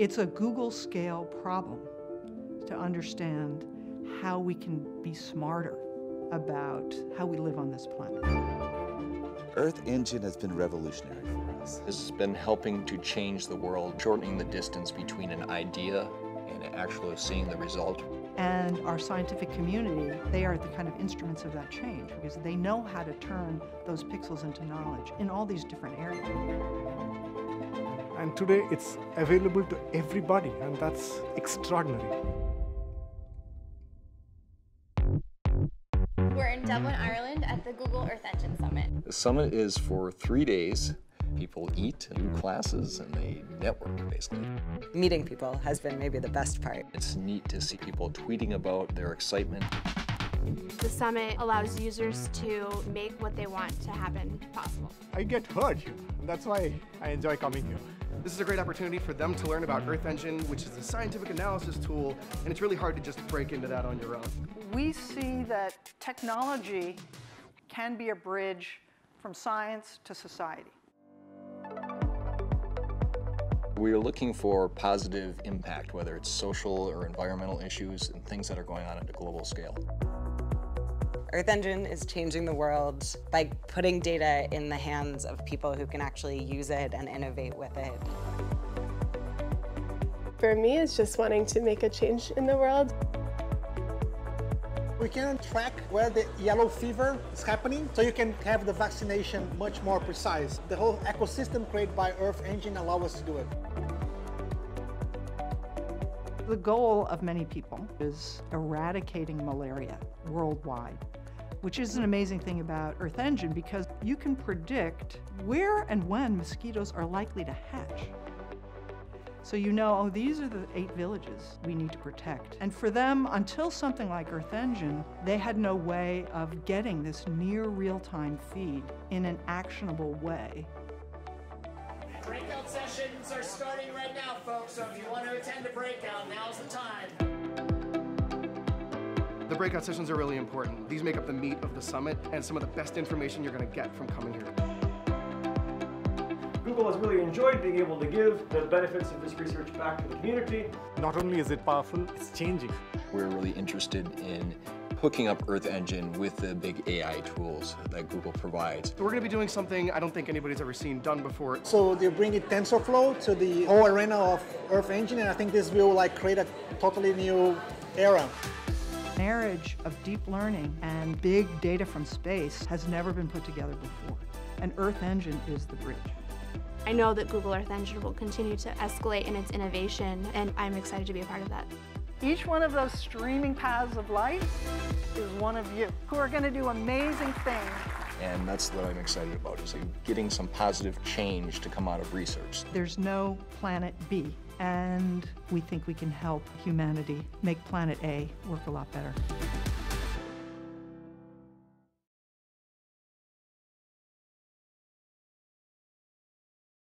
It's a Google scale problem to understand how we can be smarter about how we live on this planet. Earth Engine has been revolutionary for us. This has been helping to change the world, shortening the distance between an idea and actually seeing the result. And our scientific community, they are the kind of instruments of that change because they know how to turn those pixels into knowledge in all these different areas. And today it's available to everybody, and that's extraordinary. We're in Dublin, Ireland at the Google Earth Engine Summit. The summit is for 3 days. People eat and do classes and they network, basically. Meeting people has been maybe the best part. It's neat to see people tweeting about their excitement. The summit allows users to make what they want to happen possible. I get heard here, and that's why I enjoy coming here. This is a great opportunity for them to learn about Earth Engine, which is a scientific analysis tool, and it's really hard to just break into that on your own. We see that technology can be a bridge from science to society. We are looking for positive impact, whether it's social or environmental issues and things that are going on at a global scale. Earth Engine is changing the world by putting data in the hands of people who can actually use it and innovate with it. For me, it's just wanting to make a change in the world. We can track where the yellow fever is happening, so you can have the vaccination much more precise. The whole ecosystem created by Earth Engine allows us to do it. The goal of many people is eradicating malaria worldwide, which is an amazing thing about Earth Engine because you can predict where and when mosquitoes are likely to hatch. So you know, oh, these are the 8 villages we need to protect. And for them, until something like Earth Engine, they had no way of getting this near real-time feed in an actionable way. Breakout sessions are starting right now, folks, so if you want to attend a breakout, now's the time. The breakout sessions are really important. These make up the meat of the summit and some of the best information you're going to get from coming here. Google has really enjoyed being able to give the benefits of this research back to the community. Not only is it powerful, it's changing. We're really interested in hooking up Earth Engine with the big AI tools that Google provides. We're going to be doing something I don't think anybody's ever seen done before. So they're bringing TensorFlow to the whole arena of Earth Engine, and I think this will create a totally new era. The marriage of deep learning and big data from space has never been put together before, and Earth Engine is the bridge. I know that Google Earth Engine will continue to escalate in its innovation, and I'm excited to be a part of that. Each one of those streaming paths of life is one of you who are going to do amazing things. And that's what I'm excited about, is getting some positive change to come out of research. There's no planet B, and we think we can help humanity make planet A work a lot better.